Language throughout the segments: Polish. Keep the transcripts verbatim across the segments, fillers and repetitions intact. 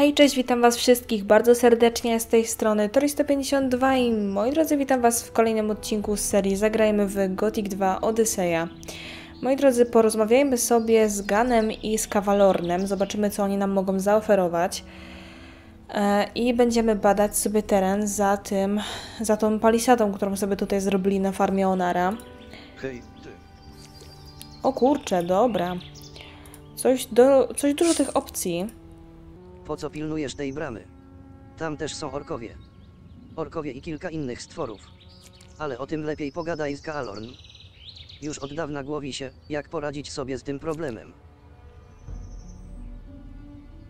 Hej, cześć, witam Was wszystkich bardzo serdecznie z tej strony Torii sto pięćdziesiąt dwa i moi drodzy, witam Was w kolejnym odcinku z serii Zagrajmy w Gothic dwa Odyseja. Moi drodzy, porozmawiajmy sobie z Gaanem i z Cavalornem, zobaczymy co oni nam mogą zaoferować i będziemy badać sobie teren za tym, za tą palisadą, którą sobie tutaj zrobili na farmie Onara. O kurczę, dobra. Coś, do, coś dużo tych opcji. Po co pilnujesz tej bramy? Tam też są orkowie. Orkowie i kilka innych stworów. Ale o tym lepiej pogadaj z Kalorn. Już od dawna głowi się, jak poradzić sobie z tym problemem.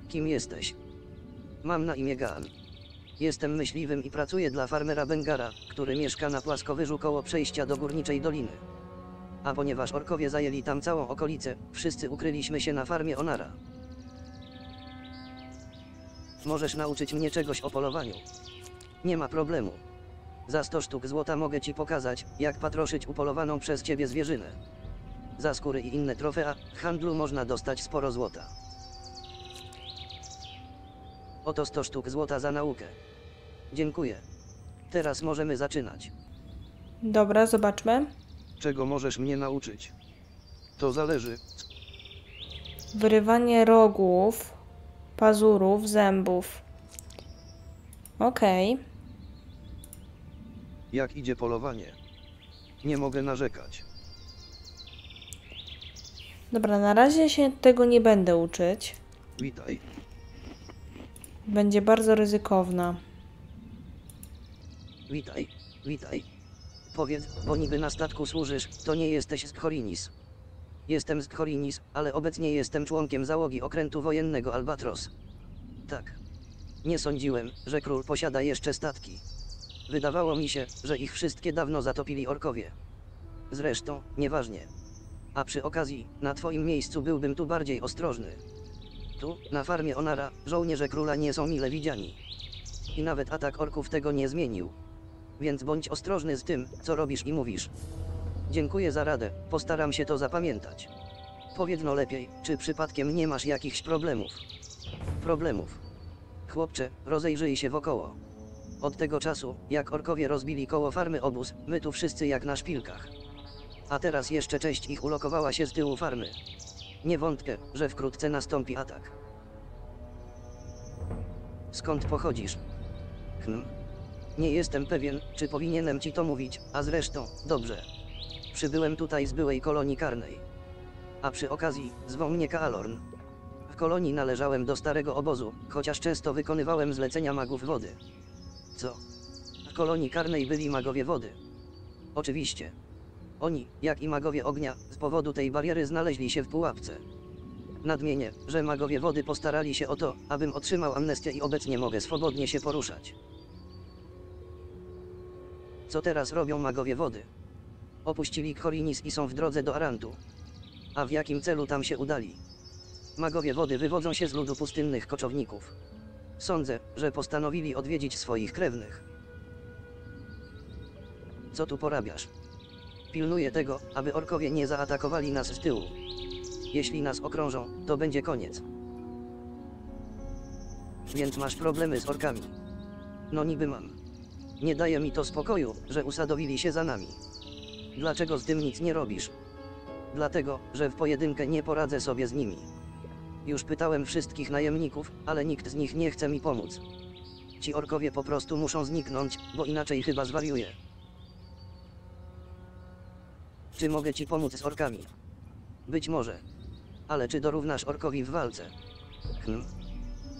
Kim jesteś? Mam na imię Gaan. Jestem myśliwym i pracuję dla farmera Bengara, który mieszka na płaskowyżu koło przejścia do Górniczej Doliny. A ponieważ orkowie zajęli tam całą okolicę, wszyscy ukryliśmy się na farmie Onara. Możesz nauczyć mnie czegoś o polowaniu. Nie ma problemu. Za sto sztuk złota mogę ci pokazać, jak patroszyć upolowaną przez ciebie zwierzynę. Za skóry i inne trofea w handlu można dostać sporo złota. Oto sto sztuk złota za naukę. Dziękuję. Teraz możemy zaczynać. Dobra, zobaczmy. Czego możesz mnie nauczyć? To zależy. Wyrywanie rogów, pazurów, zębów. Okej. Okay. Jak idzie polowanie? Nie mogę narzekać. Dobra, na razie się tego nie będę uczyć. Witaj. Będzie bardzo ryzykowna. Witaj, witaj. Powiedz, bo niby na statku służysz, to nie jesteś z Khorinis. Jestem z Khorinis, ale obecnie jestem członkiem załogi okrętu wojennego Albatros. Tak. Nie sądziłem, że król posiada jeszcze statki. Wydawało mi się, że ich wszystkie dawno zatopili orkowie. Zresztą, nieważnie. A przy okazji, na twoim miejscu byłbym tu bardziej ostrożny. Tu, na farmie Onara, żołnierze króla nie są mile widziani. I nawet atak orków tego nie zmienił. Więc bądź ostrożny z tym, co robisz i mówisz. Dziękuję za radę, postaram się to zapamiętać. Powiedz no lepiej, czy przypadkiem nie masz jakichś problemów? Problemów. Chłopcze, rozejrzyj się wokoło. Od tego czasu, jak orkowie rozbili koło farmy obóz, my tu wszyscy jak na szpilkach. A teraz jeszcze część ich ulokowała się z tyłu farmy. Nie wątpię, że wkrótce nastąpi atak. Skąd pochodzisz? Hm. Nie jestem pewien, czy powinienem ci to mówić, a zresztą, dobrze. Przybyłem tutaj z byłej kolonii karnej. A przy okazji, zwą mnie Kalorn. W kolonii należałem do Starego Obozu, chociaż często wykonywałem zlecenia magów wody. Co? W kolonii karnej byli magowie wody. Oczywiście. Oni, jak i magowie ognia, z powodu tej bariery znaleźli się w pułapce. Nadmienię, że magowie wody postarali się o to, abym otrzymał amnestię i obecnie mogę swobodnie się poruszać. Co teraz robią magowie wody? Opuścili Khorinis i są w drodze do Arantu. A w jakim celu tam się udali? Magowie wody wywodzą się z ludu pustynnych koczowników. Sądzę, że postanowili odwiedzić swoich krewnych. Co tu porabiasz? Pilnuję tego, aby orkowie nie zaatakowali nas z tyłu. Jeśli nas okrążą, to będzie koniec. Więc masz problemy z orkami. No niby mam. Nie daje mi to spokoju, że usadowili się za nami. Dlaczego z tym nic nie robisz? Dlatego, że w pojedynkę nie poradzę sobie z nimi. Już pytałem wszystkich najemników, ale nikt z nich nie chce mi pomóc. Ci orkowie po prostu muszą zniknąć, bo inaczej chyba zwariuję. Czy mogę ci pomóc z orkami? Być może. Ale czy dorównasz orkowi w walce? Hm.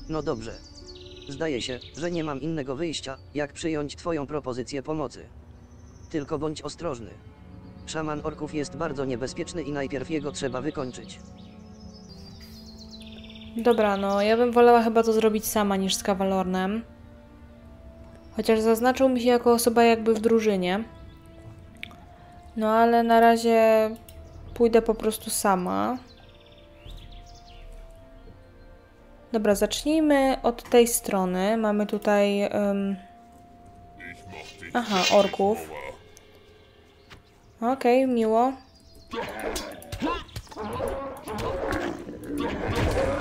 No dobrze. Zdaje się, że nie mam innego wyjścia, jak przyjąć twoją propozycję pomocy. Tylko bądź ostrożny. Szaman orków jest bardzo niebezpieczny i najpierw jego trzeba wykończyć. Dobra, no ja bym wolała chyba to zrobić sama niż z Cavalornem. Chociaż zaznaczył mi się jako osoba jakby w drużynie. No ale na razie pójdę po prostu sama. Dobra, zacznijmy od tej strony. Mamy tutaj... Um... Aha, orków. Okej, okay, miło.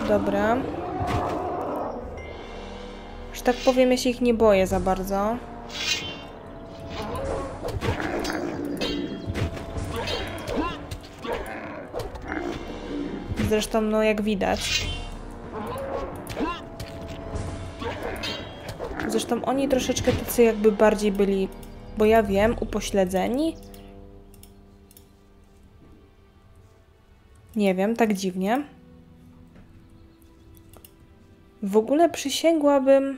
Dobra. Że tak powiem, ja się ich nie boję za bardzo. Zresztą, no jak widać. Zresztą oni troszeczkę tacy jakby bardziej byli, bo ja wiem, upośledzeni. Nie wiem, tak dziwnie. W ogóle przysięgłabym,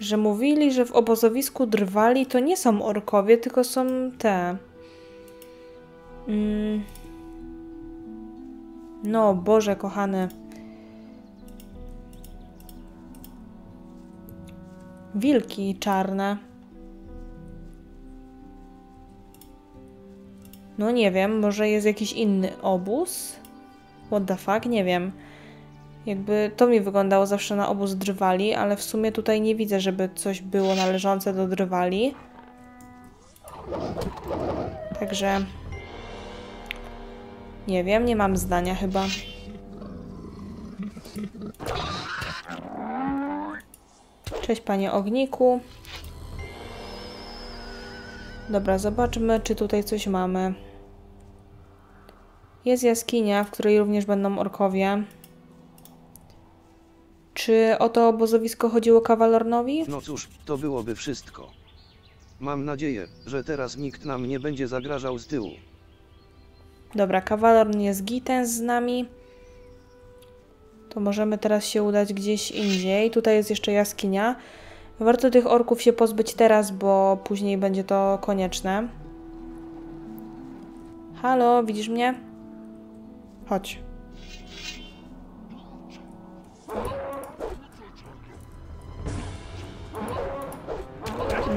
że mówili, że w obozowisku drwali to nie są orkowie, tylko są te... Mm. No, Boże kochany. Wilki czarne. No nie wiem, może jest jakiś inny obóz? What the fuck? Nie wiem. Jakby to mi wyglądało zawsze na obóz drwali, ale w sumie tutaj nie widzę, żeby coś było należące do drwali. Także... Nie wiem, nie mam zdania chyba. Cześć panie ogniku. Dobra, zobaczmy, czy tutaj coś mamy. Jest jaskinia, w której również będą orkowie. Czy o to obozowisko chodziło Cavalornowi? No cóż, to byłoby wszystko. Mam nadzieję, że teraz nikt nam nie będzie zagrażał z tyłu. Dobra, Cavalorn jest gitens z nami. To możemy teraz się udać gdzieś indziej. Tutaj jest jeszcze jaskinia. Warto tych orków się pozbyć teraz, bo później będzie to konieczne. Halo, widzisz mnie? Chodź.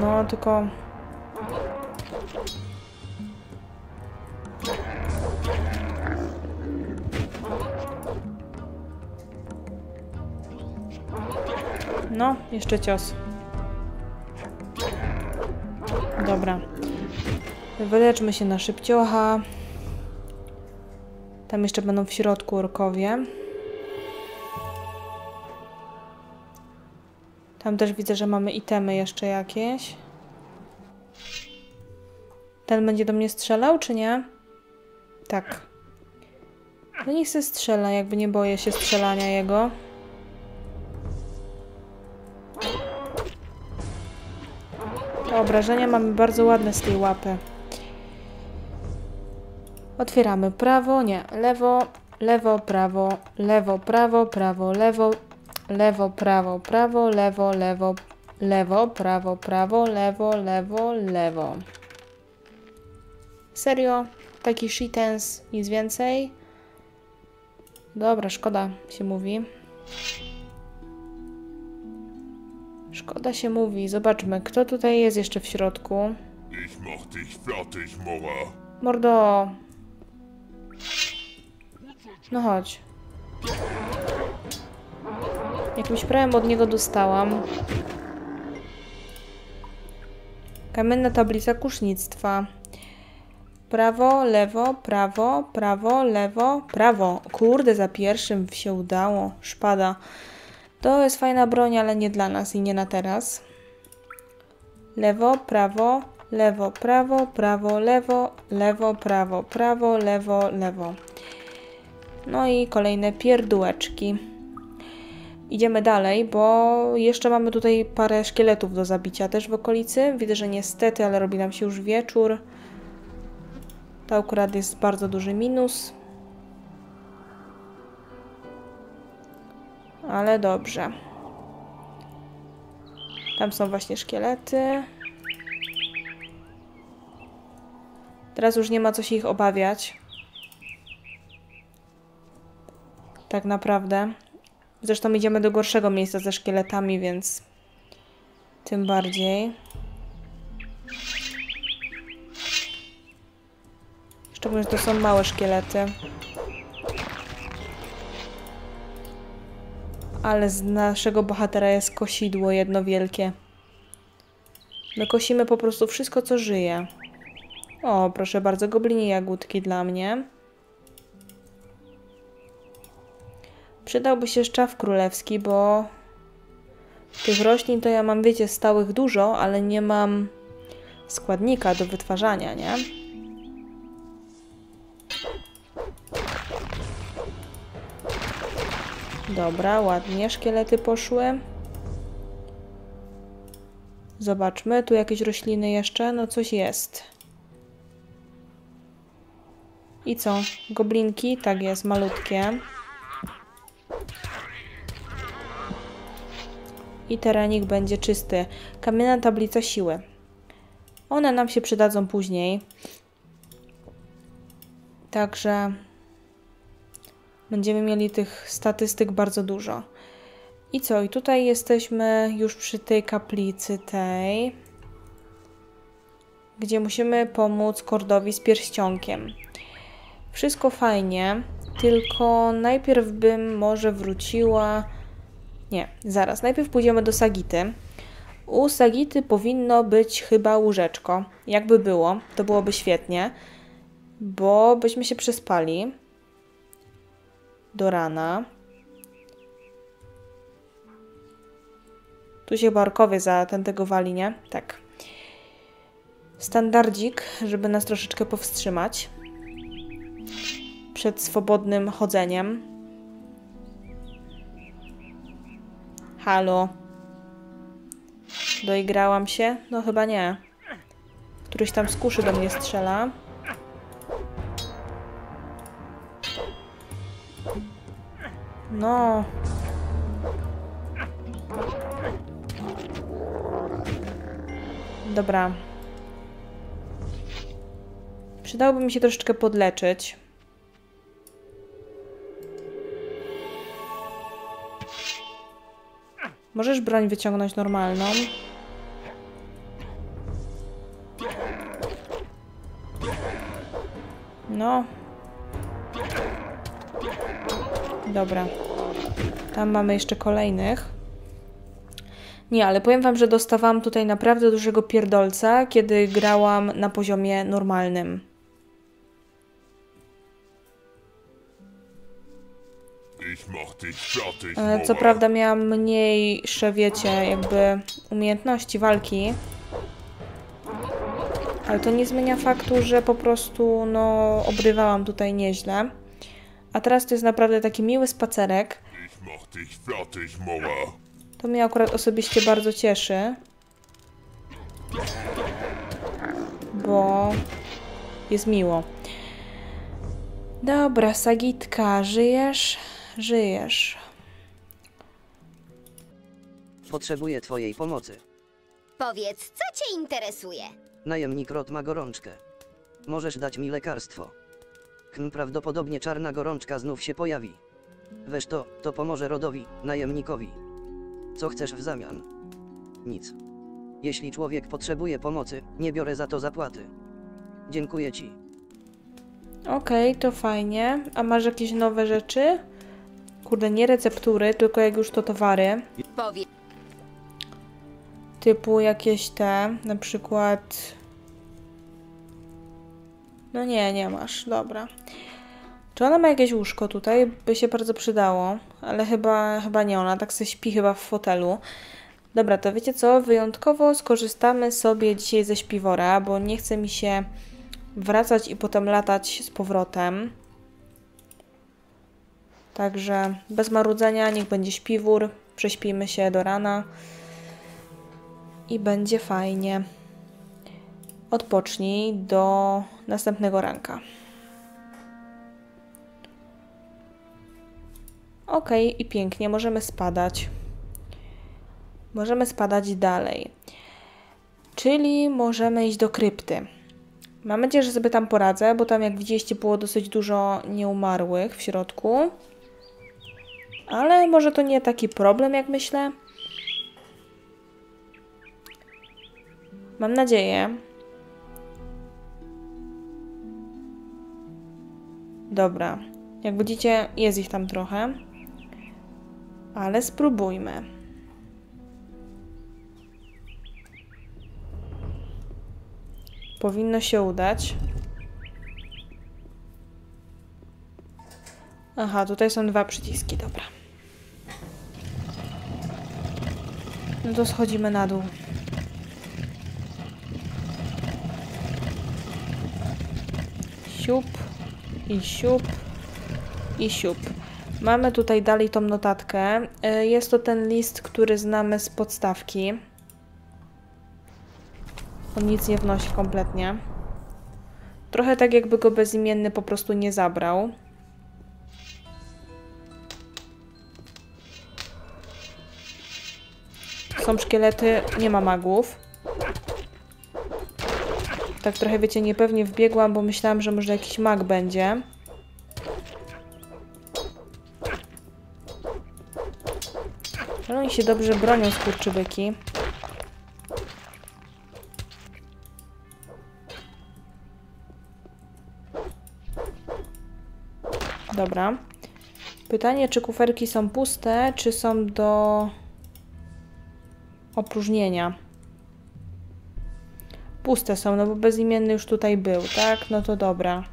No, tylko... No, jeszcze cios. Dobra. Wyleczmy się na szybciocha. Tam jeszcze będą w środku orkowie. Tam też widzę, że mamy itemy jeszcze jakieś. Ten będzie do mnie strzelał, czy nie? Tak. No niech se strzela, jakby nie boję się strzelania jego. Te obrażenia mamy bardzo ładne z tej łapy. Otwieramy prawo, nie, lewo, lewo, prawo, lewo, prawo, prawo, lewo, lewo, prawo, prawo, lewo, lewo, lewo, prawo, prawo, lewo, lewo, lewo. Serio? Taki shitens, nic więcej? Dobra, szkoda się mówi. Szkoda się mówi. Zobaczmy, kto tutaj jest jeszcze w środku. Mordo! No chodź. Jakimś prawem od niego dostałam. Kamienna tablica kusznictwa. Prawo, lewo, prawo, prawo, lewo, prawo. Kurde, za pierwszym się udało. Szpada. To jest fajna broń, ale nie dla nas i nie na teraz. Lewo, prawo, lewo, prawo, prawo, lewo, lewo, prawo, prawo, lewo, lewo. No i kolejne pierdółeczki. Idziemy dalej, bo jeszcze mamy tutaj parę szkieletów do zabicia też w okolicy. Widzę, że niestety, ale robi nam się już wieczór. To akurat jest bardzo duży minus. Ale dobrze. Tam są właśnie szkielety. Teraz już nie ma co się ich obawiać. Tak naprawdę. Zresztą idziemy do gorszego miejsca ze szkieletami, więc tym bardziej. Szczególnie, że to są małe szkielety. Ale z naszego bohatera jest kosidło jedno wielkie. My kosimy po prostu wszystko, co żyje. O, proszę bardzo, goblinie jagódki dla mnie. Przydałby się szczaw królewski, bo tych roślin to ja mam, wiecie, stałych dużo, ale nie mam składnika do wytwarzania, nie? Dobra, ładnie szkielety poszły. Zobaczmy, tu jakieś rośliny jeszcze, no coś jest. I co? Goblinki? Tak jest, malutkie. I terenik będzie czysty. Kamienna tablica siły. One nam się przydadzą później. Także będziemy mieli tych statystyk bardzo dużo. I co? I tutaj jesteśmy już przy tej kaplicy tej, gdzie musimy pomóc Cordowi z pierścionkiem. Wszystko fajnie, tylko najpierw bym może wróciła... Nie, zaraz. Najpierw pójdziemy do Sagitty. U Sagitty powinno być chyba łóżeczko. Jakby było, to byłoby świetnie, bo byśmy się przespali do rana. Tu się barkowie zatętygowali, nie? Tak. Standardzik, żeby nas troszeczkę powstrzymać przed swobodnym chodzeniem. Halo. Doigrałam się? No chyba nie. Któryś tam z kuszy do mnie strzela. No. Dobra. Przydałoby mi się troszeczkę podleczyć. Możesz broń wyciągnąć normalną. No. Dobra. Tam mamy jeszcze kolejnych. Nie, ale powiem wam, że dostawałam tutaj naprawdę dużego pierdolca, kiedy grałam na poziomie normalnym. Co prawda miałam mniejsze, wiecie, jakby umiejętności walki. Ale to nie zmienia faktu, że po prostu, no, obrywałam tutaj nieźle. A teraz to jest naprawdę taki miły spacerek. To mnie akurat osobiście bardzo cieszy. Bo jest miło. Dobra, Sagitka, żyjesz? Żyjesz. Potrzebuję twojej pomocy. Powiedz, co cię interesuje? Najemnik Rod ma gorączkę. Możesz dać mi lekarstwo. Hm, prawdopodobnie czarna gorączka znów się pojawi. Weź to, to pomoże Rodowi, najemnikowi. Co chcesz w zamian? Nic. Jeśli człowiek potrzebuje pomocy, nie biorę za to zapłaty. Dziękuję ci. Okej, okay, to fajnie. A masz jakieś nowe rzeczy? Kurde, nie receptury, tylko jak już to towary. Typu jakieś te, na przykład... No nie, nie masz. Dobra. Czy ona ma jakieś łóżko tutaj? By się bardzo przydało. Ale chyba, chyba nie ona. Tak sobie śpi chyba w fotelu. Dobra, to wiecie co? Wyjątkowo skorzystamy sobie dzisiaj ze śpiwora, bo nie chce mi się wracać i potem latać z powrotem. Także bez marudzenia, niech będzie śpiwór. Prześpimy się do rana. I będzie fajnie. Odpocznij do następnego ranka. Ok, i pięknie, możemy spadać. Możemy spadać dalej. Czyli możemy iść do krypty. Mam nadzieję, że sobie tam poradzę, bo tam, jak widzieliście, było dosyć dużo nieumarłych w środku. Ale może to nie taki problem, jak myślę. Mam nadzieję. Dobra. Jak widzicie, jest ich tam trochę. Ale spróbujmy. Powinno się udać. Aha, tutaj są dwa przyciski, dobra. No to schodzimy na dół. Siup i siup i siup. Mamy tutaj dalej tą notatkę. Jest to ten list, który znamy z podstawki. On nic nie wnosi kompletnie. Trochę tak, jakby go bezimienny po prostu nie zabrał. Są szkielety, nie ma magów. Tak trochę, wiecie, niepewnie wbiegłam, bo myślałam, że może jakiś mag będzie. Ale oni się dobrze bronią, skurczybyki. Dobra. Pytanie, czy kuferki są puste, czy są do opróżnienia. Puste są, no bo bezimienny już tutaj był, tak? No to dobra.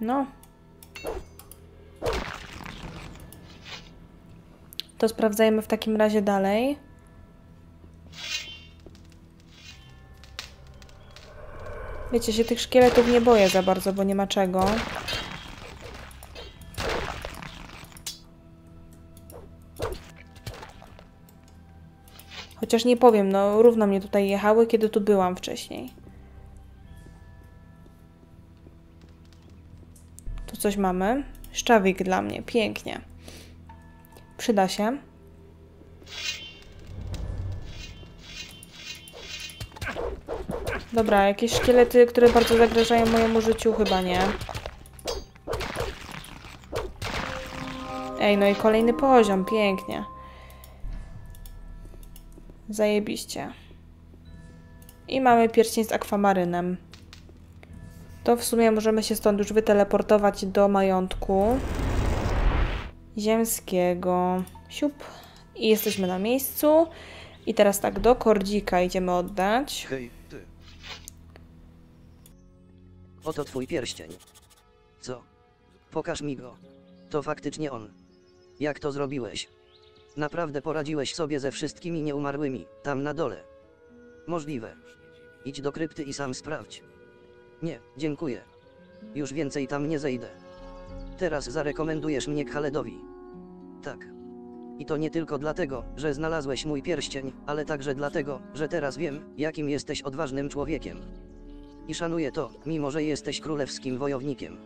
No. To sprawdzajmy w takim razie dalej. Wiecie, się tych szkieletów nie boję za bardzo, bo nie ma czego. Chociaż nie powiem, no równo mnie tutaj jechały, kiedy tu byłam wcześniej. Tu coś mamy. Szczawik dla mnie, pięknie. Przyda się. Dobra, jakieś szkielety, które bardzo zagrażają mojemu życiu, chyba nie. Ej, no i kolejny poziom, pięknie. Zajebiście. I mamy pierścień z akwamarynem. To w sumie możemy się stąd już wyteleportować do majątku ziemskiego. Siup. I jesteśmy na miejscu. I teraz tak, do Kordzika idziemy oddać. Hej, ty. Oto twój pierścień. Co? Pokaż mi go. To faktycznie on. Jak to zrobiłeś? Naprawdę poradziłeś sobie ze wszystkimi nieumarłymi, tam na dole. Możliwe. Idź do krypty i sam sprawdź. Nie, dziękuję. Już więcej tam nie zejdę. Teraz zarekomendujesz mnie Khaledowi. Tak. I to nie tylko dlatego, że znalazłeś mój pierścień, ale także dlatego, że teraz wiem, jakim jesteś odważnym człowiekiem. I szanuję to, mimo że jesteś królewskim wojownikiem.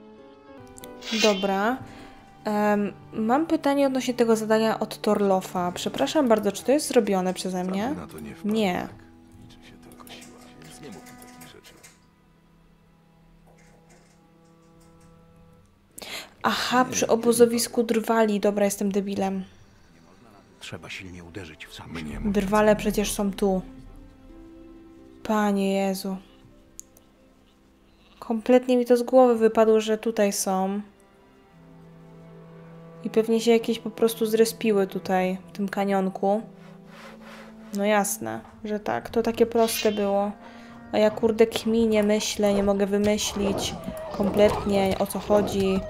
Dobra. Um, mam pytanie odnośnie tego zadania od Torlofa. Przepraszam bardzo, czy to jest zrobione przeze mnie? Nie. Aha, przy obozowisku drwali. Dobra, jestem debilem. Trzeba silnie uderzyć w sam siebie. Drwale przecież są tu. Panie Jezu. Kompletnie mi to z głowy wypadło, że tutaj są. I pewnie się jakieś po prostu zrespiły tutaj, w tym kanionku. No jasne, że tak. To takie proste było. A ja kurde kminie myślę, nie mogę wymyślić kompletnie, o co chodzi.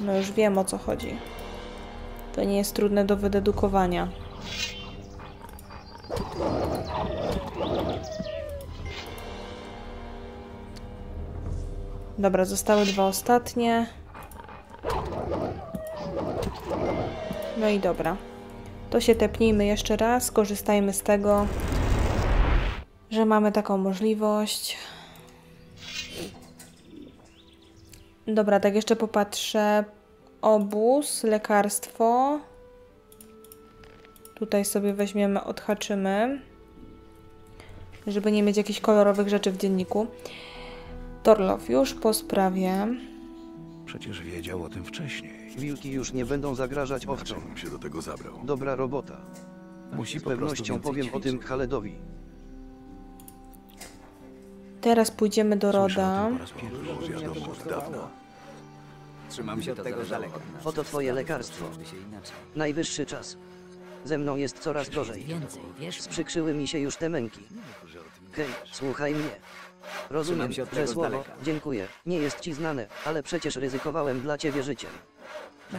No już wiem, o co chodzi. To nie jest trudne do wydedukowania. Dobra, zostały dwa ostatnie. No i dobra. To się tepnijmy jeszcze raz. Korzystajmy z tego, że mamy taką możliwość. Dobra, tak jeszcze popatrzę. Obóz, lekarstwo. Tutaj sobie weźmiemy, odhaczymy. Żeby nie mieć jakichś kolorowych rzeczy w dzienniku. Torlof, już po sprawie. Przecież wiedział o tym wcześniej. Wilki już nie będą zagrażać owczom. Się do tego zabrał. Dobra robota. Musi z pewnością powiem o tym Khaledowi. Teraz pójdziemy do Roda. Trzymam się od tego z daleka. Oto twoje lekarstwo. Najwyższy czas. Ze mną jest coraz gorzej. Sprzykrzyły mi się już te męki. Hej, słuchaj mnie. Rozumiem się od tego słowo, z daleka. Dziękuję, nie jest ci znane, ale przecież ryzykowałem dla ciebie życiem.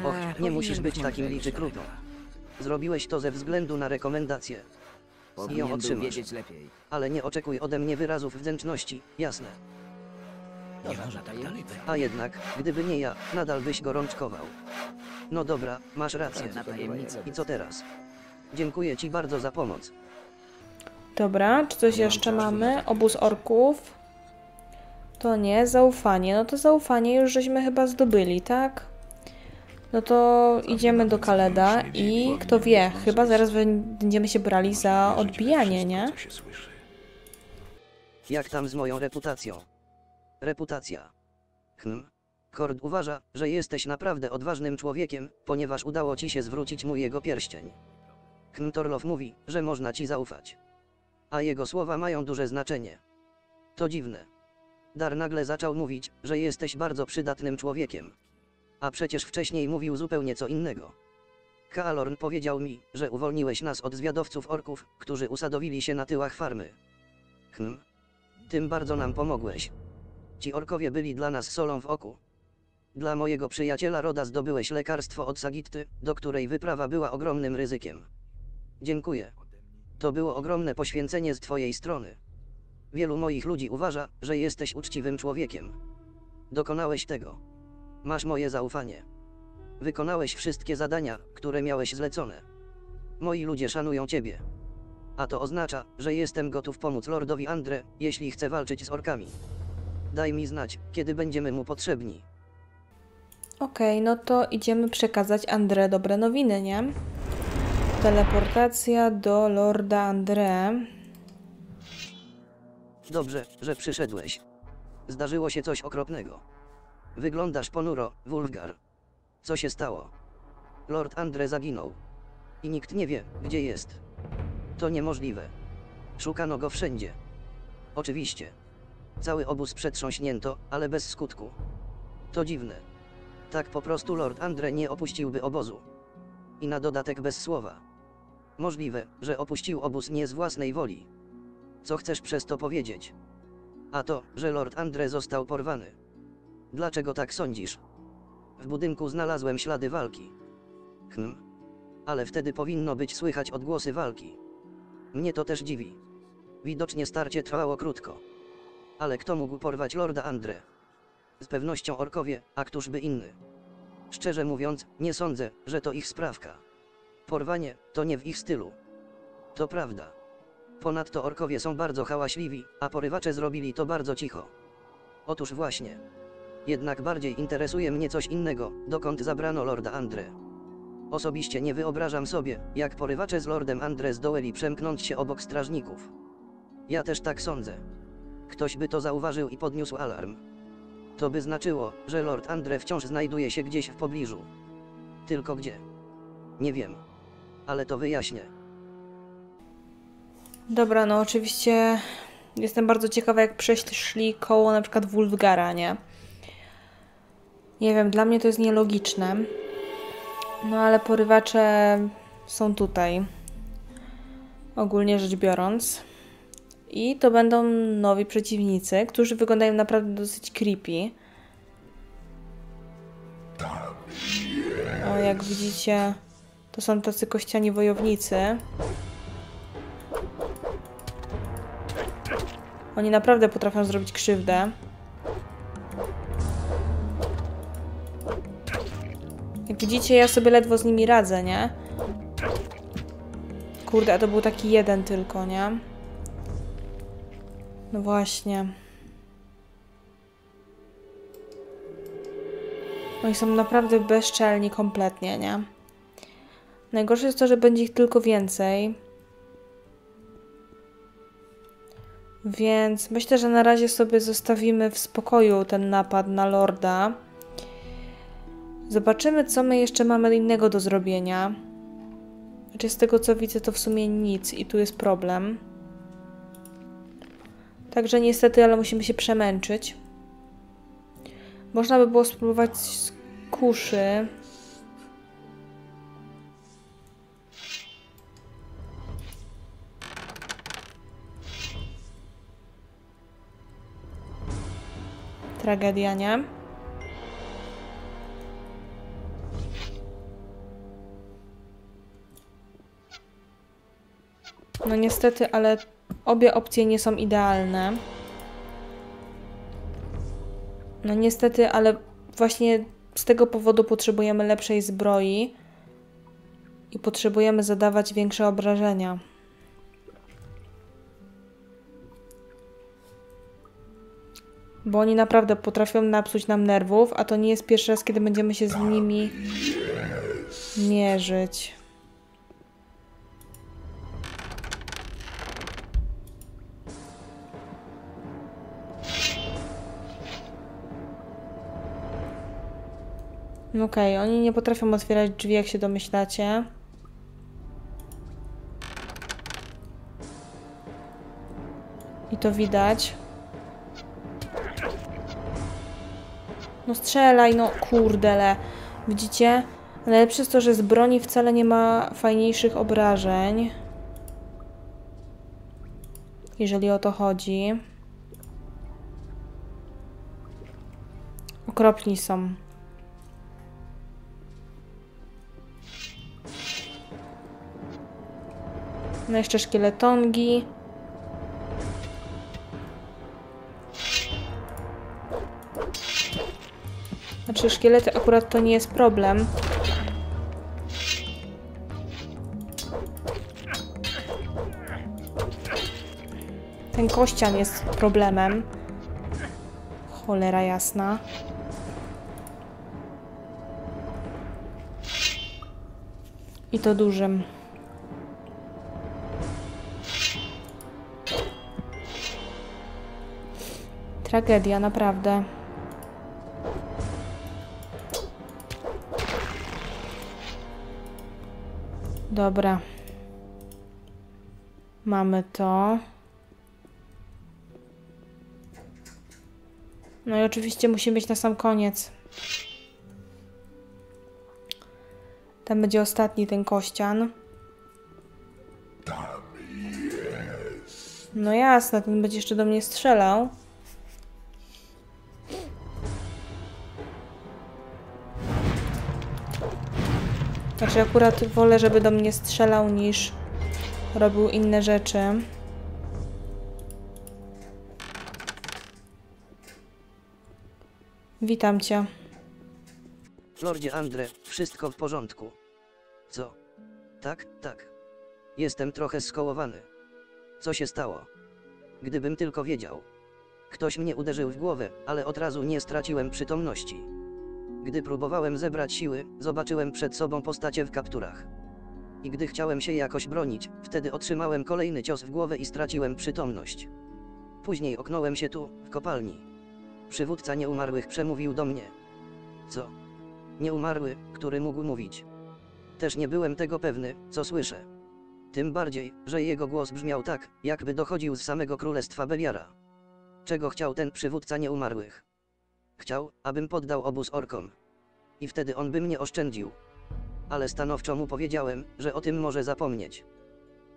Och, nie musisz być takim liczy kruto. Zrobiłeś to ze względu na rekomendację. I ją otrzymasz. Ale nie oczekuj ode mnie wyrazów wdzięczności, jasne. A jednak, gdyby nie ja, nadal byś gorączkował. No dobra, masz rację. I co teraz? Dziękuję ci bardzo za pomoc. Dobra, czy coś jeszcze mamy? Obóz orków? To nie, zaufanie. No to zaufanie już żeśmy chyba zdobyli, tak? No to idziemy do Khaleda i kto wie, chyba zaraz będziemy się brali za odbijanie, nie? Jak tam z moją reputacją? Reputacja. Hm. Kord uważa, że jesteś naprawdę odważnym człowiekiem, ponieważ udało ci się zwrócić mu jego pierścień. Hm. Torlow mówi, że można ci zaufać. A jego słowa mają duże znaczenie. To dziwne. Dar nagle zaczął mówić, że jesteś bardzo przydatnym człowiekiem. A przecież wcześniej mówił zupełnie co innego. Kalorn powiedział mi, że uwolniłeś nas od zwiadowców orków, którzy usadowili się na tyłach farmy. Hm. Tym bardzo nam pomogłeś. Ci orkowie byli dla nas solą w oku. Dla mojego przyjaciela Roda zdobyłeś lekarstwo od Sagitty, do której wyprawa była ogromnym ryzykiem. Dziękuję. To było ogromne poświęcenie z twojej strony. Wielu moich ludzi uważa, że jesteś uczciwym człowiekiem. Dokonałeś tego. Masz moje zaufanie. Wykonałeś wszystkie zadania, które miałeś zlecone. Moi ludzie szanują ciebie. A to oznacza, że jestem gotów pomóc Lordowi Andre, jeśli chce walczyć z orkami. Daj mi znać, kiedy będziemy mu potrzebni. Okej, okay, no to idziemy przekazać Andre dobre nowiny, nie? Teleportacja do Lorda Andre. Dobrze, że przyszedłeś. Zdarzyło się coś okropnego. Wyglądasz ponuro, Wolfgar. Co się stało? Lord Andre zaginął. I nikt nie wie, gdzie jest. To niemożliwe. Szukano go wszędzie. Oczywiście. Cały obóz przetrząśnięto, ale bez skutku. To dziwne. Tak po prostu Lord Andre nie opuściłby obozu. I na dodatek bez słowa. Możliwe, że opuścił obóz nie z własnej woli. Co chcesz przez to powiedzieć? A to, że Lord Andre został porwany. Dlaczego tak sądzisz? W budynku znalazłem ślady walki. Hm. Ale wtedy powinno być słychać odgłosy walki. Mnie to też dziwi. Widocznie starcie trwało krótko. Ale kto mógł porwać Lorda Andre? Z pewnością orkowie, a któż by inny? Szczerze mówiąc, nie sądzę, że to ich sprawka. Porwanie, to nie w ich stylu. To prawda. Ponadto orkowie są bardzo hałaśliwi, a porywacze zrobili to bardzo cicho. Otóż właśnie. Jednak bardziej interesuje mnie coś innego, dokąd zabrano Lorda Andre. Osobiście nie wyobrażam sobie, jak porywacze z Lordem Andre zdołali przemknąć się obok strażników. Ja też tak sądzę. Ktoś by to zauważył i podniósł alarm. To by znaczyło, że Lord Andre wciąż znajduje się gdzieś w pobliżu. Tylko gdzie? Nie wiem. Ale to wyjaśnię. Dobra, no oczywiście jestem bardzo ciekawa, jak przeszli koło na przykład Wolfgara, nie? Nie wiem, dla mnie to jest nielogiczne. No ale porywacze są tutaj. Ogólnie rzecz biorąc. I to będą nowi przeciwnicy, którzy wyglądają naprawdę dosyć creepy. O, jak widzicie, to są tacy kościani wojownicy. Oni naprawdę potrafią zrobić krzywdę. Jak widzicie, ja sobie ledwo z nimi radzę, nie? Kurde, a to był taki jeden tylko, nie? No właśnie. Oni są naprawdę bezczelni kompletnie, nie? Najgorsze jest to, że będzie ich tylko więcej. Więc myślę, że na razie sobie zostawimy w spokoju ten napad na Lorda. Zobaczymy, co my jeszcze mamy innego do zrobienia. Znaczy, z tego co widzę, to w sumie nic i tu jest problem. Także niestety, ale musimy się przemęczyć. Można by było spróbować z kuszy. tragedia, nie? No niestety, ale obie opcje nie są idealne. No niestety, ale właśnie z tego powodu potrzebujemy lepszej zbroi i potrzebujemy zadawać większe obrażenia. Bo oni naprawdę potrafią napsuć nam nerwów, a to nie jest pierwszy raz, kiedy będziemy się z nimi mierzyć. Okej, okay, oni nie potrafią otwierać drzwi, jak się domyślacie. I to widać. No strzelaj, no kurdele. Widzicie? Najlepsze jest to, że z broni wcale nie ma fajniejszych obrażeń. Jeżeli o to chodzi. Okropni są. No jeszcze szkieletongi. Znaczy szkielety akurat to nie jest problem. Ten kościan jest problemem. Cholera jasna. I to dużym. Tragedia, naprawdę. Dobra. Mamy to. No i oczywiście musi być na sam koniec. Tam będzie ostatni ten kościan. No jasne, ten będzie jeszcze do mnie strzelał. Znaczy akurat wolę, żeby do mnie strzelał, niż robił inne rzeczy. Witam cię. Lordzie Andre, wszystko w porządku. Co? Tak, tak. Jestem trochę skołowany. Co się stało? Gdybym tylko wiedział. Ktoś mnie uderzył w głowę, ale od razu nie straciłem przytomności. Gdy próbowałem zebrać siły, zobaczyłem przed sobą postacie w kapturach. I gdy chciałem się jakoś bronić, wtedy otrzymałem kolejny cios w głowę i straciłem przytomność. Później oknąłem się tu, w kopalni. Przywódca nieumarłych przemówił do mnie. Co? Nieumarły, który mógł mówić. Też nie byłem tego pewny, co słyszę. Tym bardziej, że jego głos brzmiał tak, jakby dochodził z samego królestwa Beliara. Czego chciał ten przywódca nieumarłych? Chciał, abym poddał obóz orkom. I wtedy on by mnie oszczędził. Ale stanowczo mu powiedziałem, że o tym może zapomnieć.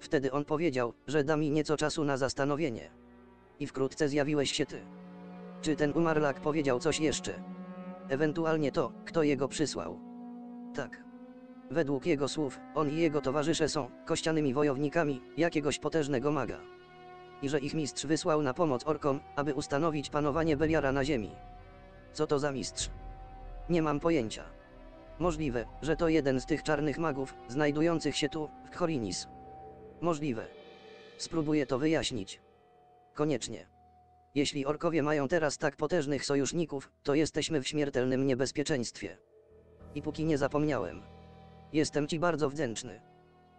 Wtedy on powiedział, że da mi nieco czasu na zastanowienie. I wkrótce zjawiłeś się ty. Czy ten umarlak powiedział coś jeszcze? Ewentualnie to, kto jego przysłał. Tak. Według jego słów, on i jego towarzysze są kościanymi wojownikami jakiegoś potężnego maga. I że ich mistrz wysłał na pomoc orkom, aby ustanowić panowanie Beliara na ziemi. Co to za mistrz? Nie mam pojęcia. Możliwe, że to jeden z tych czarnych magów, znajdujących się tu, w Khorinis. Możliwe. Spróbuję to wyjaśnić. Koniecznie. Jeśli orkowie mają teraz tak potężnych sojuszników, to jesteśmy w śmiertelnym niebezpieczeństwie. I póki nie zapomniałem. Jestem ci bardzo wdzięczny.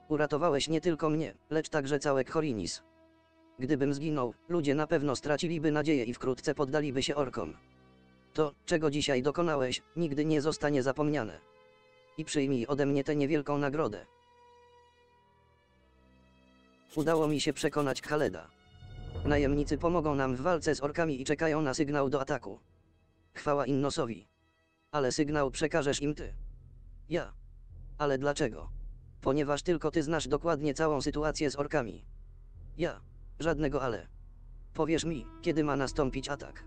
Uratowałeś nie tylko mnie, lecz także całe Khorinis. Gdybym zginął, ludzie na pewno straciliby nadzieję i wkrótce poddaliby się orkom. To, czego dzisiaj dokonałeś, nigdy nie zostanie zapomniane. I przyjmij ode mnie tę niewielką nagrodę. Udało mi się przekonać Khaleda. Najemnicy pomogą nam w walce z orkami i czekają na sygnał do ataku. Chwała Innosowi. Ale sygnał przekażesz im ty. Ja. Ale dlaczego? Ponieważ tylko ty znasz dokładnie całą sytuację z orkami. Ja. Żadnego ale. Powiesz mi, kiedy ma nastąpić atak.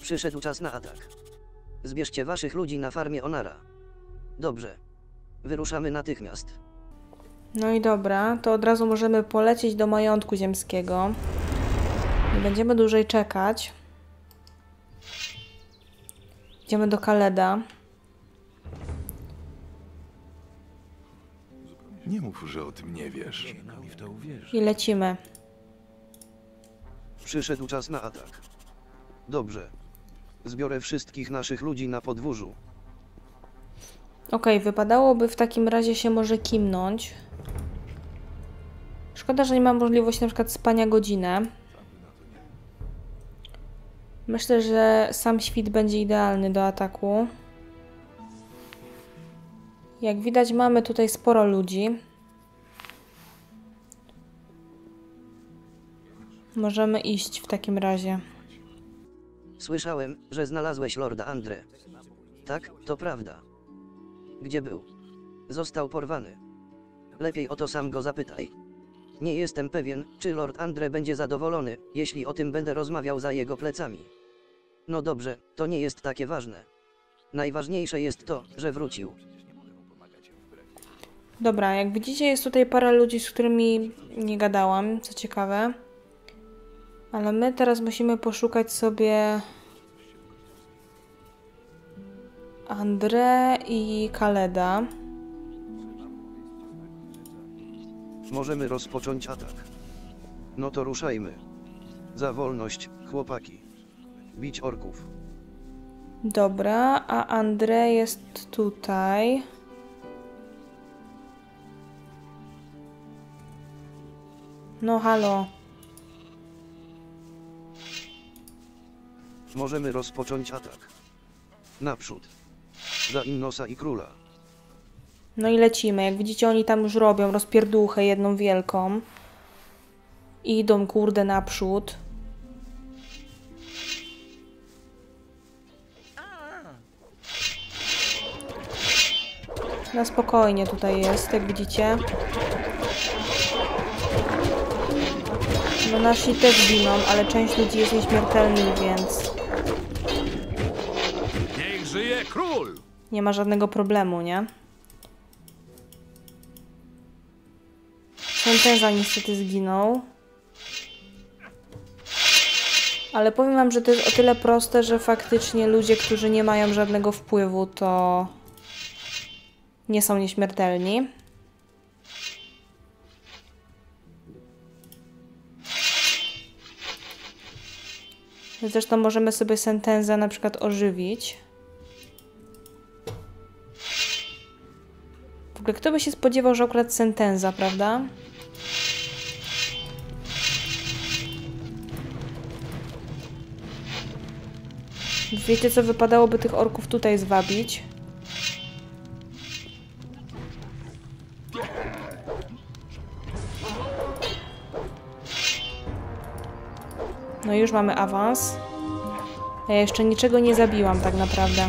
Przyszedł czas na atak. Zbierzcie waszych ludzi na farmie Onara. Dobrze. Wyruszamy natychmiast. No i dobra, to od razu możemy polecieć do majątku ziemskiego. Nie będziemy dłużej czekać. Idziemy do Khaleda. Nie mów, że o tym nie wiesz. I lecimy. Przyszedł czas na atak. Dobrze. Zbiorę wszystkich naszych ludzi na podwórzu. Okej, okay, wypadałoby w takim razie się może kimnąć. Szkoda, że nie mam możliwości na przykład spania godzinę. Myślę, że sam świt będzie idealny do ataku. Jak widać, mamy tutaj sporo ludzi. Możemy iść w takim razie. Słyszałem, że znalazłeś Lorda Andre. Tak, to prawda. Gdzie był? Został porwany. Lepiej o to sam go zapytaj. Nie jestem pewien, czy Lord Andre będzie zadowolony, jeśli o tym będę rozmawiał za jego plecami. No dobrze, to nie jest takie ważne. Najważniejsze jest to, że wrócił. Dobra, jak widzicie, jest tutaj parę ludzi, z którymi nie gadałam, co ciekawe. Ale my teraz musimy poszukać sobie Andre i Khaleda. Możemy rozpocząć atak. No to ruszajmy. Za wolność, chłopaki. Bić orków. Dobra, a Andre jest tutaj. No halo. Możemy rozpocząć atak. Naprzód. Za Innosa i króla. No i lecimy. Jak widzicie, oni tam już robią rozpierduchę jedną wielką. Idą, kurde, naprzód. Na spokojnie tutaj jest, jak widzicie. No nasi też giną, ale część ludzi jest nieśmiertelnych, więc... Niech żyje król! Nie ma żadnego problemu, nie? Sentenza niestety zginął. Ale powiem wam, że to jest o tyle proste, że faktycznie ludzie, którzy nie mają żadnego wpływu, to nie są nieśmiertelni. Zresztą możemy sobie Sentenza na przykład ożywić. W ogóle kto by się spodziewał, że akurat Sentenza, prawda? Wiecie co, wypadałoby tych orków tutaj zwabić. No już mamy awans. Ja jeszcze niczego nie zabiłam tak naprawdę.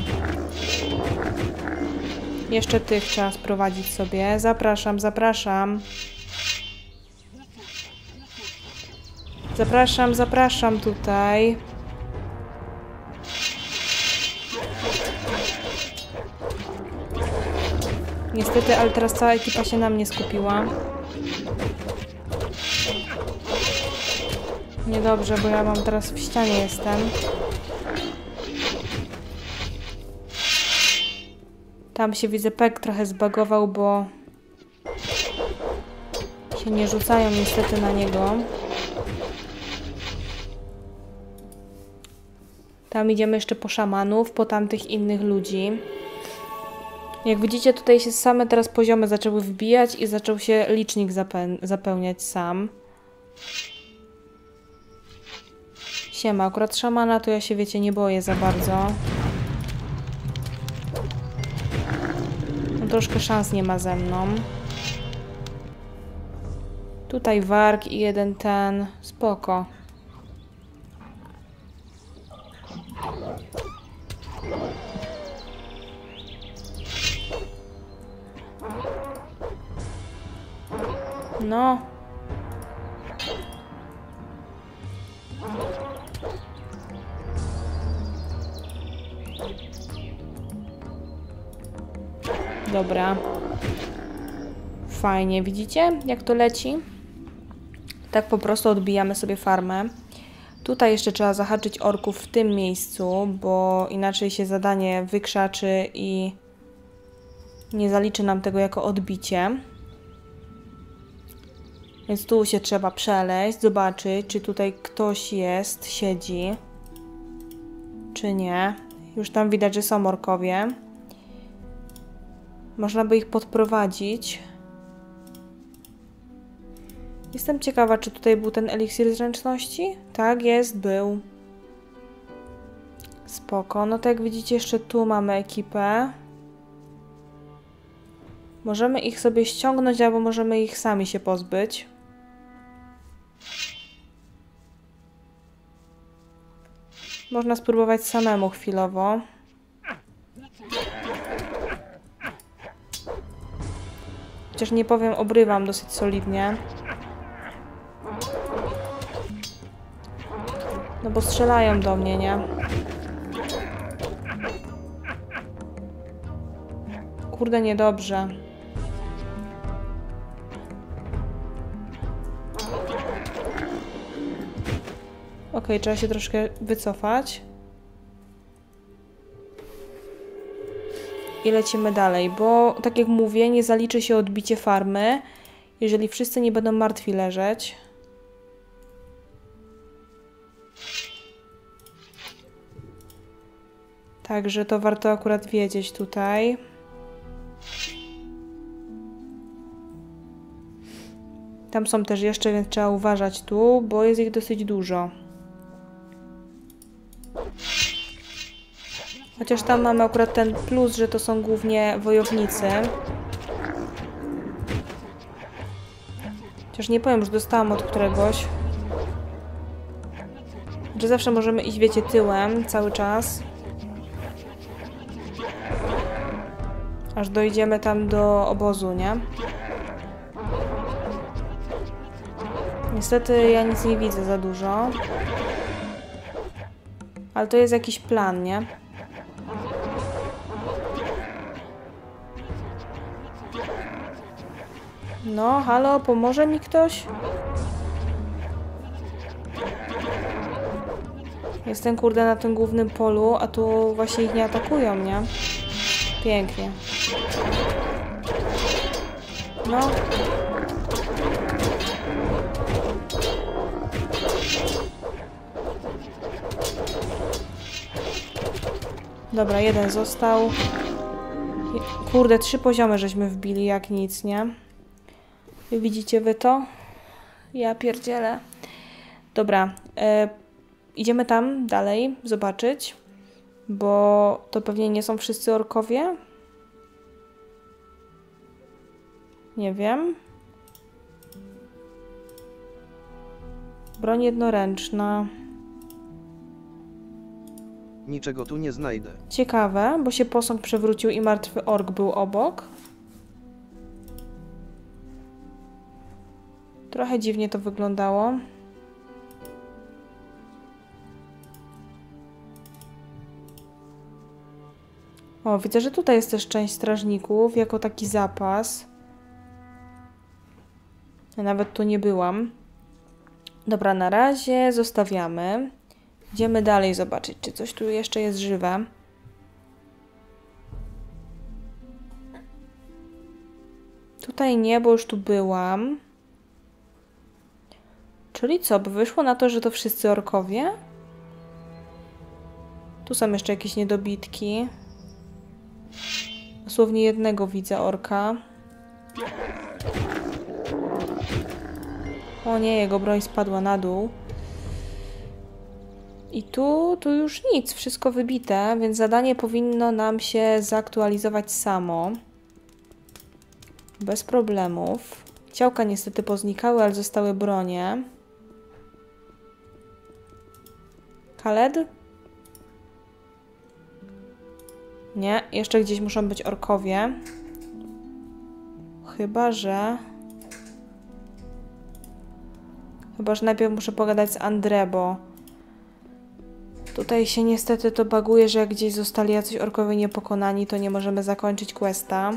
Jeszcze tych trzeba sprowadzić sobie. Zapraszam, zapraszam. Zapraszam, zapraszam tutaj. Niestety, ale teraz cała ekipa się na mnie skupiła. Niedobrze, bo ja mam teraz w ścianie jestem. Tam się widzę, Peck trochę zbagował, bo się nie rzucają niestety na niego. Tam idziemy jeszcze po szamanów, po tamtych innych ludzi. Jak widzicie, tutaj się same teraz poziomy zaczęły wbijać i zaczął się licznik zapeł- zapełniać sam. Siema, akurat szamana to ja się, wiecie, nie boję za bardzo. No, troszkę szans nie ma ze mną. Tutaj warg i jeden ten. Spoko. No. Dobra. Fajnie, widzicie jak to leci? Tak po prostu odbijamy sobie farmę. Tutaj jeszcze trzeba zahaczyć orków w tym miejscu, bo inaczej się zadanie wykrzaczy i nie zaliczy nam tego jako odbicie. Więc tu się trzeba przeleść, zobaczyć, czy tutaj ktoś jest, siedzi, czy nie. Już tam widać, że są orkowie. Można by ich podprowadzić. Jestem ciekawa, czy tutaj był ten eliksir zręczności? Tak, jest, był. Spoko. No tak jak widzicie, jeszcze tu mamy ekipę. Możemy ich sobie ściągnąć, albo możemy ich sami się pozbyć. Można spróbować samemu chwilowo. Chociaż nie powiem, obrywam dosyć solidnie. No bo strzelają do mnie, nie? Kurde, niedobrze. Ok, trzeba się troszkę wycofać. I lecimy dalej, bo tak jak mówię, nie zaliczy się odbicie farmy, jeżeli wszyscy nie będą martwi leżeć. Także to warto akurat wiedzieć tutaj. Tam są też jeszcze, więc trzeba uważać tu, bo jest ich dosyć dużo. Chociaż tam mamy akurat ten plus, że to są głównie wojownicy. Chociaż nie powiem, że dostałam od któregoś. Że zawsze możemy iść, wiecie, tyłem cały czas. Aż dojdziemy tam do obozu, nie? Niestety ja nic nie widzę za dużo. Ale to jest jakiś plan, nie? No, halo, pomoże mi ktoś? Jestem, kurde, na tym głównym polu, a tu właśnie ich nie atakują, nie? Pięknie. No. Dobra, jeden został. Kurde, trzy poziomy żeśmy wbili jak nic, nie? Widzicie wy to? Ja pierdzielę. Dobra, e, idziemy tam dalej zobaczyć, bo to pewnie nie są wszyscy orkowie. Nie wiem. Broń jednoręczna. Niczego tu nie znajdę. Ciekawe, bo się posąg przewrócił i martwy ork był obok. Trochę dziwnie to wyglądało. O, widzę, że tutaj jest też część strażników, jako taki zapas. Ja nawet tu nie byłam. Dobra, na razie zostawiamy. Idziemy dalej zobaczyć, czy coś tu jeszcze jest żywe. Tutaj nie, bo już tu byłam. Czyli co, by wyszło na to, że to wszyscy orkowie? Tu są jeszcze jakieś niedobitki. Dosłownie jednego widzę orka. O nie, jego broń spadła na dół. I tu, tu już nic, wszystko wybite, więc zadanie powinno nam się zaktualizować samo. Bez problemów. Ciałka niestety poznikały, ale zostały bronie. Khaled? Nie, jeszcze gdzieś muszą być orkowie. Chyba, że... Chyba, że najpierw muszę pogadać z Andre, bo... Tutaj się niestety to baguje, że jak gdzieś zostali jacyś orkowie niepokonani, to nie możemy zakończyć questa.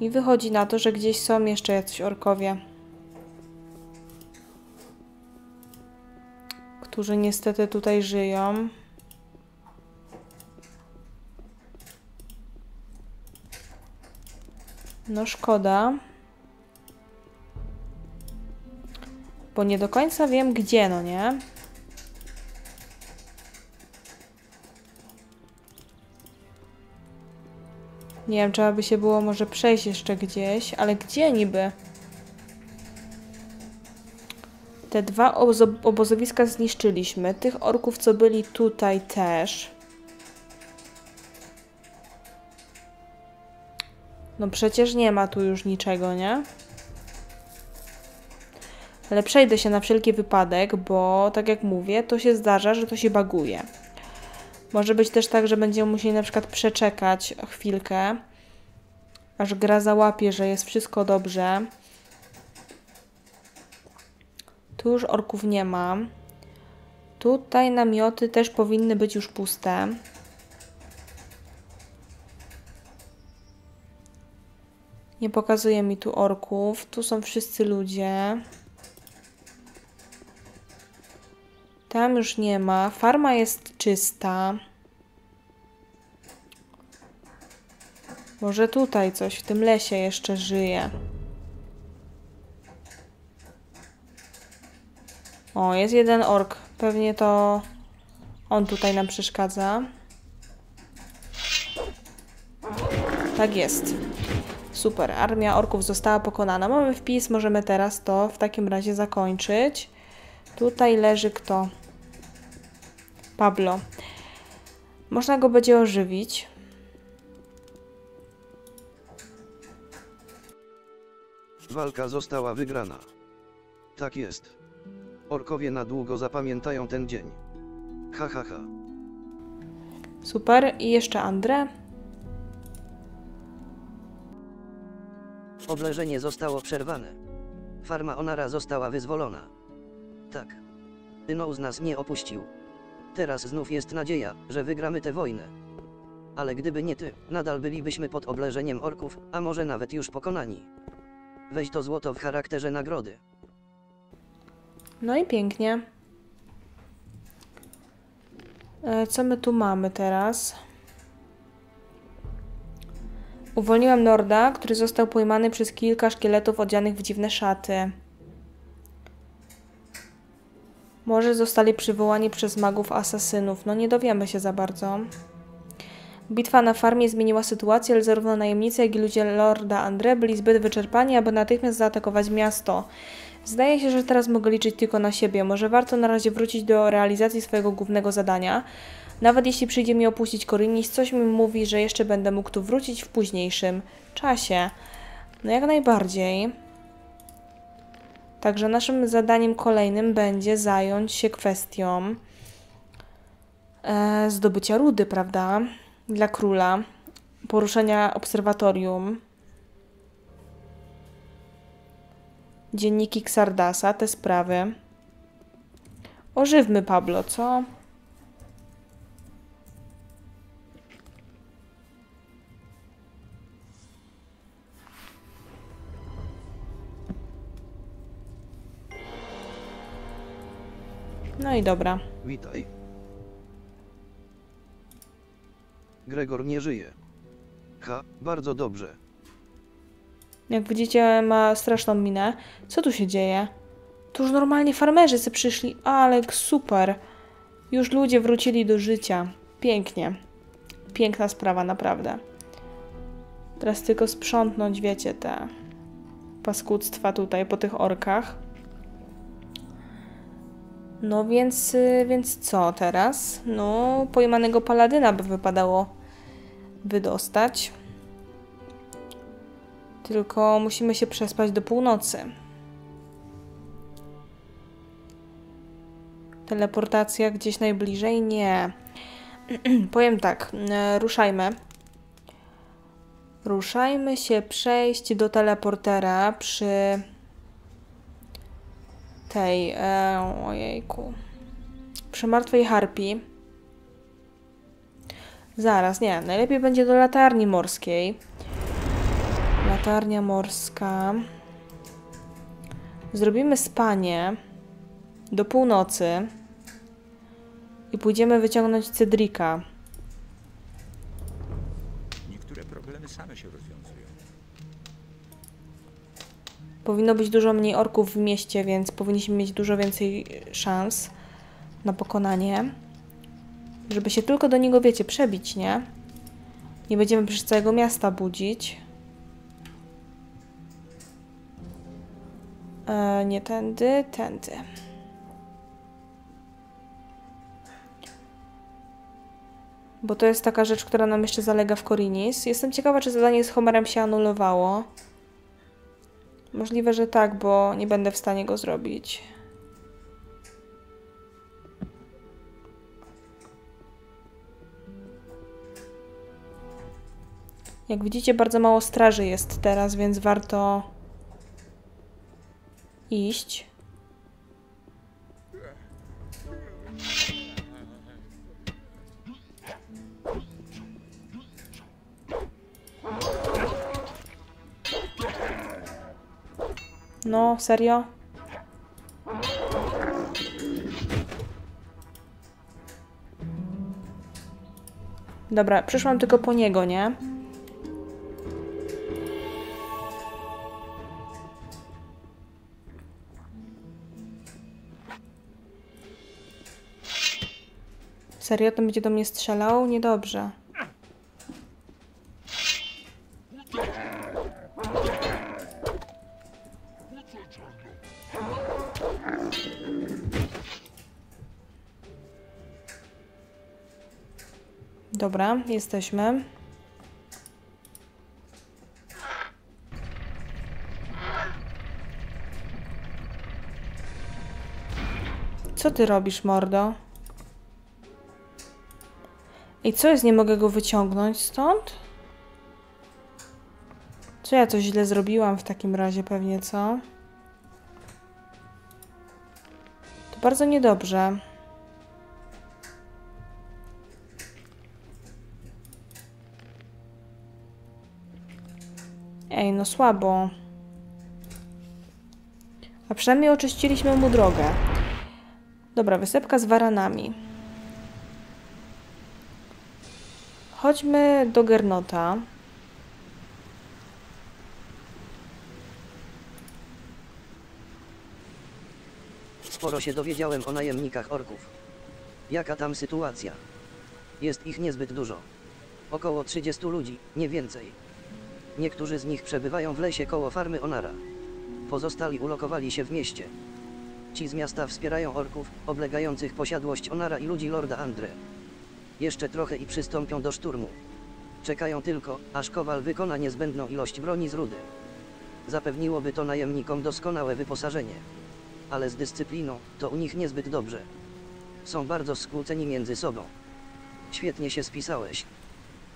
I wychodzi na to, że gdzieś są jeszcze jacyś orkowie, którzy niestety tutaj żyją. No szkoda. Bo nie do końca wiem gdzie, no nie? Nie wiem, trzeba by się było może przejść jeszcze gdzieś, ale gdzie niby? Te dwa obo obozowiska zniszczyliśmy. Tych orków, co byli tutaj też. No przecież nie ma tu już niczego, nie? Ale przejdę się na wszelki wypadek, bo tak jak mówię, to się zdarza, że to się baguje. Może być też tak, że będziemy musieli na przykład przeczekać chwilkę, aż gra załapie, że jest wszystko dobrze. Tu już orków nie ma. Tutaj namioty też powinny być już puste. Nie pokazuje mi tu orków. Tu są wszyscy ludzie. Tam już nie ma. Farma jest czysta. Może tutaj coś, w tym lesie jeszcze żyje. O, jest jeden ork. Pewnie to on tutaj nam przeszkadza. Tak jest. Super. Armia orków została pokonana. Mamy wpis. Możemy teraz to w takim razie zakończyć. Tutaj leży kto? Pablo. Można go będzie ożywić. Walka została wygrana. Tak jest. Orkowie na długo zapamiętają ten dzień. Ha, ha, ha. Super. I jeszcze Andre. Oblężenie zostało przerwane. Farma Onara została wyzwolona. Tak. Innosa nas nie opuścił. Teraz znów jest nadzieja, że wygramy tę wojnę. Ale gdyby nie ty, nadal bylibyśmy pod oblężeniem orków, a może nawet już pokonani. Weź to złoto w charakterze nagrody. No i pięknie. E, co my tu mamy teraz? Uwolniłam Lorda, który został pojmany przez kilka szkieletów odzianych w dziwne szaty. Może zostali przywołani przez magów asasynów. No nie dowiemy się za bardzo. Bitwa na farmie zmieniła sytuację, ale zarówno najemnicy, jak i ludzie Lorda Andre byli zbyt wyczerpani, aby natychmiast zaatakować miasto. Zdaje się, że teraz mogę liczyć tylko na siebie. Może warto na razie wrócić do realizacji swojego głównego zadania. Nawet jeśli przyjdzie mi opuścić Khorinis, coś mi mówi, że jeszcze będę mógł tu wrócić w późniejszym czasie. No jak najbardziej. Także naszym zadaniem kolejnym będzie zająć się kwestią e, zdobycia rudy, prawda? Dla króla. Poruszenia obserwatorium. Dzienniki Xardasa, te sprawy. Ożywmy Pablo, co? No i dobra. Witaj. Gregor nie żyje. Ha, bardzo dobrze. Jak widzicie, ma straszną minę. Co tu się dzieje? Tu już normalnie farmerzy se przyszli. Ale super. Już ludzie wrócili do życia. Pięknie. Piękna sprawa, naprawdę. Teraz tylko sprzątnąć, wiecie, te paskudstwa tutaj po tych orkach. No więc, więc co teraz? No, pojmanego paladyna by wypadało wydostać. Tylko musimy się przespać do północy. Teleportacja gdzieś najbliżej? Nie. Powiem tak, ruszajmy. Ruszajmy się przejść do teleportera przy... tej, e, ojejku, przy martwej harpii. Zaraz, nie, najlepiej będzie do latarni morskiej. Latarnia morska. Zrobimy spanie do północy i pójdziemy wyciągnąć Cedrica. Niektóre problemy same się rozwiązują. Powinno być dużo mniej orków w mieście, więc powinniśmy mieć dużo więcej szans na pokonanie. Żeby się tylko do niego, wiecie, przebić, nie? Nie będziemy przecież całego miasta budzić. E, nie tędy, tędy. Bo to jest taka rzecz, która nam jeszcze zalega w Khorinis. Jestem ciekawa, czy zadanie z Homerem się anulowało. Możliwe, że tak, bo nie będę w stanie go zrobić. Jak widzicie, bardzo mało straży jest teraz, więc warto iść. No, serio? Dobra, przyszłam tylko po niego, nie? Serio, to będzie do mnie strzelał? Niedobrze. Dobra, jesteśmy. Co ty robisz, mordo? I co jest? Nie mogę go wyciągnąć stąd? Czy ja coś źle zrobiłam w takim razie pewnie, co? To bardzo niedobrze. Ej, no słabo. A przynajmniej oczyściliśmy mu drogę. Dobra, wysepka z waranami. Chodźmy do Gernota. Sporo się dowiedziałem o najemnikach orków. Jaka tam sytuacja? Jest ich niezbyt dużo. Około trzydziestu ludzi, nie więcej. Niektórzy z nich przebywają w lesie koło farmy Onara. Pozostali ulokowali się w mieście. Ci z miasta wspierają orków, oblegających posiadłość Onara i ludzi Lorda Andre. Jeszcze trochę i przystąpią do szturmu. Czekają tylko, aż Kowal wykona niezbędną ilość broni z rudy. Zapewniłoby to najemnikom doskonałe wyposażenie. Ale z dyscypliną, to u nich niezbyt dobrze. Są bardzo skłóceni między sobą. Świetnie się spisałeś.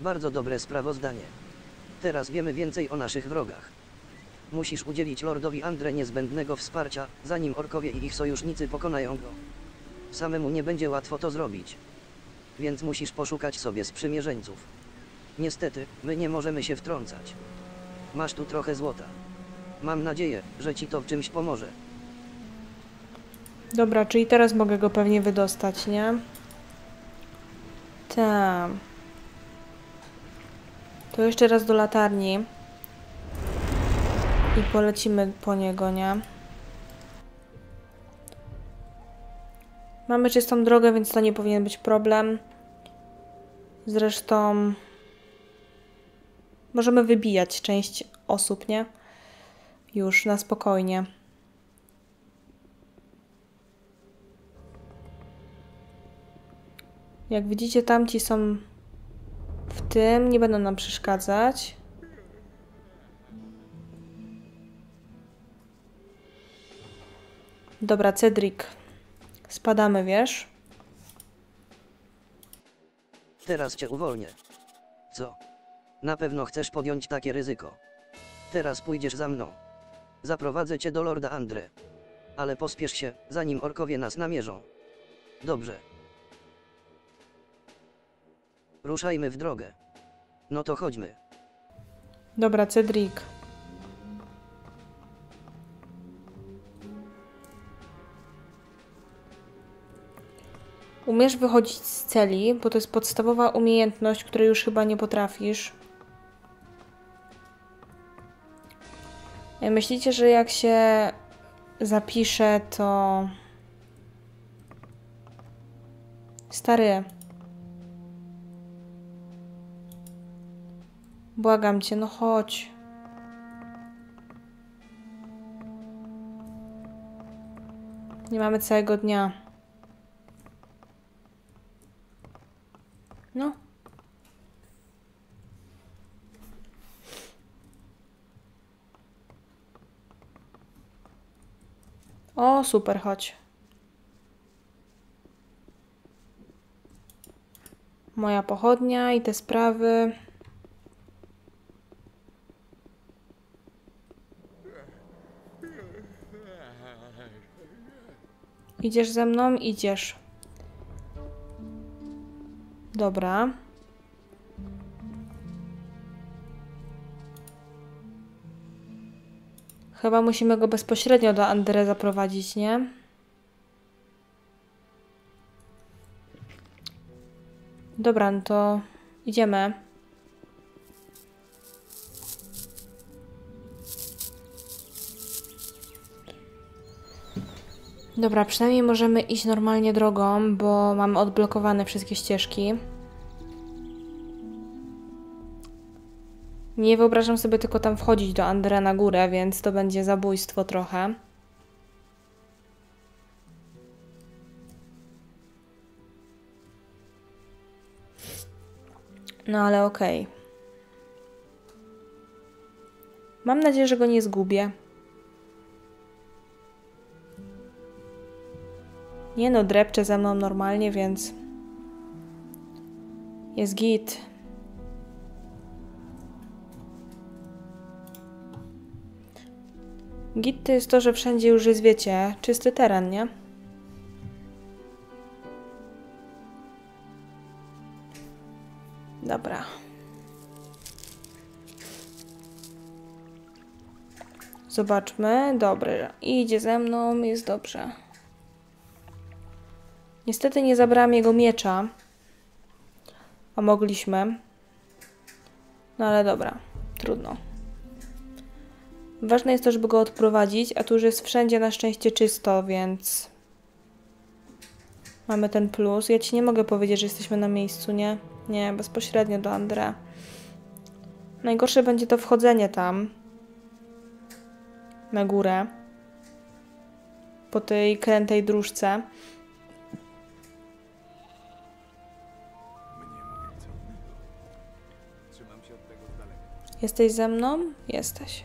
Bardzo dobre sprawozdanie. Teraz wiemy więcej o naszych wrogach. Musisz udzielić Lordowi Andre niezbędnego wsparcia, zanim orkowie i ich sojusznicy pokonają go. Samemu nie będzie łatwo to zrobić. Więc musisz poszukać sobie sprzymierzeńców. Niestety, my nie możemy się wtrącać. Masz tu trochę złota. Mam nadzieję, że ci to w czymś pomoże. Dobra, czyli teraz mogę go pewnie wydostać, nie? Tak. To jeszcze raz do latarni. I polecimy po niego, nie? Mamy czystą drogę, więc to nie powinien być problem. Zresztą możemy wybijać część osób, nie? Już na spokojnie. Jak widzicie, tamci są w tym, nie będą nam przeszkadzać. Dobra, Cedric. Spadamy, wiesz? Teraz cię uwolnię. Co? Na pewno chcesz podjąć takie ryzyko. Teraz pójdziesz za mną. Zaprowadzę cię do Lorda Andre. Ale pospiesz się, zanim orkowie nas namierzą. Dobrze. Ruszajmy w drogę. No to chodźmy. Dobra, Cedric. Umiesz wychodzić z celi, bo to jest podstawowa umiejętność, której już chyba nie potrafisz. Myślicie, że jak się zapiszę, to... Stary. Błagam cię, no chodź. Nie mamy całego dnia. No. O, super, chodź. Moja pochodnia i te sprawy. Idziesz ze mną? Idziesz. Dobra. Chyba musimy go bezpośrednio do Andre zaprowadzić, nie? Dobra, no to idziemy. Dobra, przynajmniej możemy iść normalnie drogą, bo mamy odblokowane wszystkie ścieżki. Nie wyobrażam sobie tylko tam wchodzić do Andrea na górę, więc to będzie zabójstwo trochę. No ale okej. Okay. Mam nadzieję, że go nie zgubię. Nie no, drepcze ze mną normalnie, więc... Jest git. Git to jest to, że wszędzie już jest, wiecie, czysty teren, nie? Dobra. Zobaczmy. Dobry. Idzie ze mną, jest dobrze. Niestety nie zabrałam jego miecza. A mogliśmy. No ale dobra. Trudno. Ważne jest to, żeby go odprowadzić, a tu już jest wszędzie na szczęście czysto, więc... Mamy ten plus. Ja ci nie mogę powiedzieć, że jesteśmy na miejscu, nie? Nie, bezpośrednio do Andre. Najgorsze będzie to wchodzenie tam. Na górę. Po tej krętej dróżce. Jesteś ze mną? Jesteś.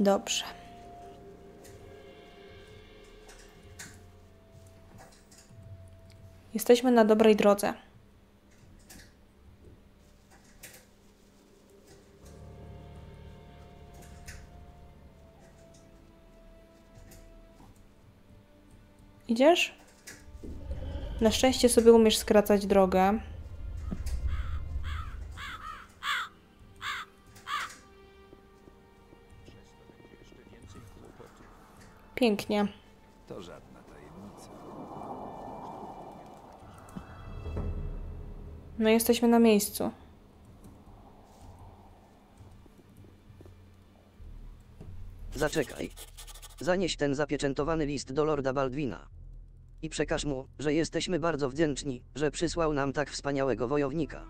Dobrze. Jesteśmy na dobrej drodze. Idziesz? Na szczęście sobie umiesz skracać drogę. Pięknie. To żadna tajemnica. No jesteśmy na miejscu. Zaczekaj. Zanieś ten zapieczętowany list do Lorda Baldwina. I przekaż mu, że jesteśmy bardzo wdzięczni, że przysłał nam tak wspaniałego wojownika.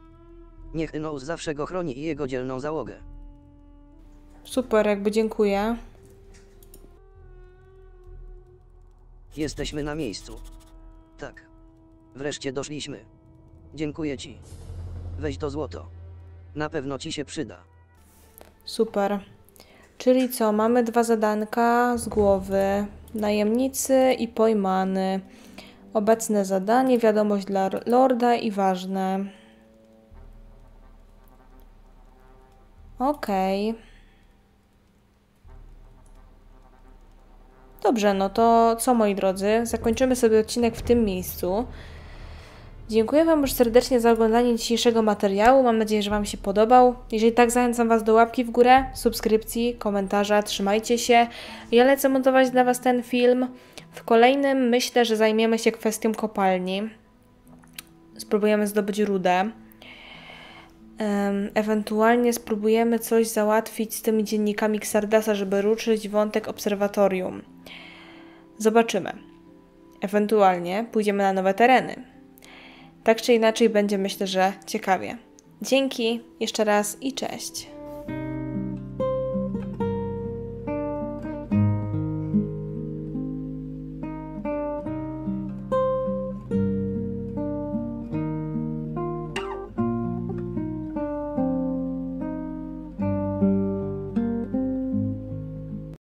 Niech Innos zawsze go chroni i jego dzielną załogę. Super, jakby dziękuję. Jesteśmy na miejscu. Tak. Wreszcie doszliśmy. Dziękuję ci. Weź to złoto. Na pewno ci się przyda. Super. Czyli co? Mamy dwa zadanka z głowy. Najemnicy i pojmany. Obecne zadanie, wiadomość dla Lorda i ważne. Okej. Okay. Dobrze, no to co moi drodzy, zakończymy sobie odcinek w tym miejscu. Dziękuję Wam już serdecznie za oglądanie dzisiejszego materiału. Mam nadzieję, że Wam się podobał. Jeżeli tak, zachęcam Was do łapki w górę, subskrypcji, komentarza. Trzymajcie się. Ja lecę montować dla Was ten film. W kolejnym myślę, że zajmiemy się kwestią kopalni. Spróbujemy zdobyć rudę. Ewentualnie spróbujemy coś załatwić z tymi dziennikami Xardasa, żeby ruszyć wątek obserwatorium. Zobaczymy. Ewentualnie pójdziemy na nowe tereny. Tak czy inaczej będzie, myślę, że ciekawie. Dzięki jeszcze raz i cześć.